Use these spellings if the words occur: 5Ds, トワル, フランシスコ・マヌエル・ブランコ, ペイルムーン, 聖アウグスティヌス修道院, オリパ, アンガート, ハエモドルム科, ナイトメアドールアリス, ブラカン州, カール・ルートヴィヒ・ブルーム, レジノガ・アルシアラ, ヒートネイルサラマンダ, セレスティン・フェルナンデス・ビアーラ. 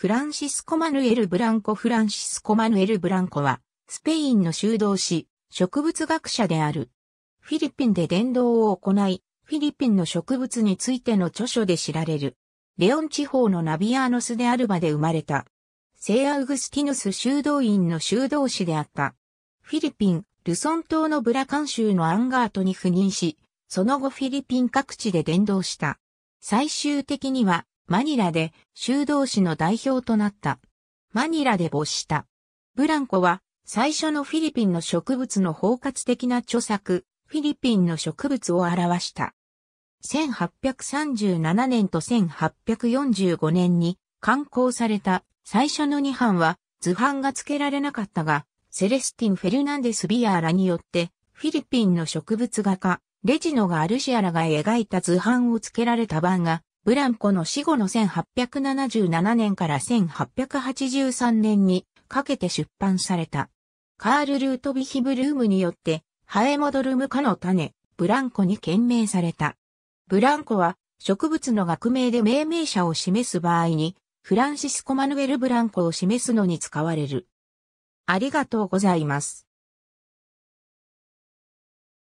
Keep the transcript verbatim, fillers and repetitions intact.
フランシスコ・マヌエル・ブランコフランシスコ・マヌエル・ブランコは、スペインの修道士、植物学者である。フィリピンで伝道を行い、フィリピンの植物についての著書で知られる。レオン地方のナビアーノスでアルバで生まれた。聖アウグスティヌス修道院の修道士であった。フィリピン、ルソン島のブラカン州のアンガートに赴任し、その後フィリピン各地で伝道した。最終的には、マニラで修道士の代表となった。マニラで没した。ブランコは、最初のフィリピンの植物の包括的な著作、フィリピンの植物を表した。せんはっぴゃくさんじゅうななねんとせんはっぴゃくよんじゅうごねんに刊行された最初のに版は図版が付けられなかったが、セレスティン・フェルナンデス・ビアーラによってフィリピンの植物画家、レジノガ・アルシアラが描いた図版を付けられた版が、ブランコの死後のせんはっぴゃくななじゅうななねんからせんはっぴゃくはちじゅうさんねんにかけて出版された。カール・ルートヴィヒ・ブルームによって、ハエモドルム科の種、ブランコに献名された。ブランコは植物の学名で命名者を示す場合に、フランシスコ・マヌエル・ブランコを示すのに使われる。ありがとうございます。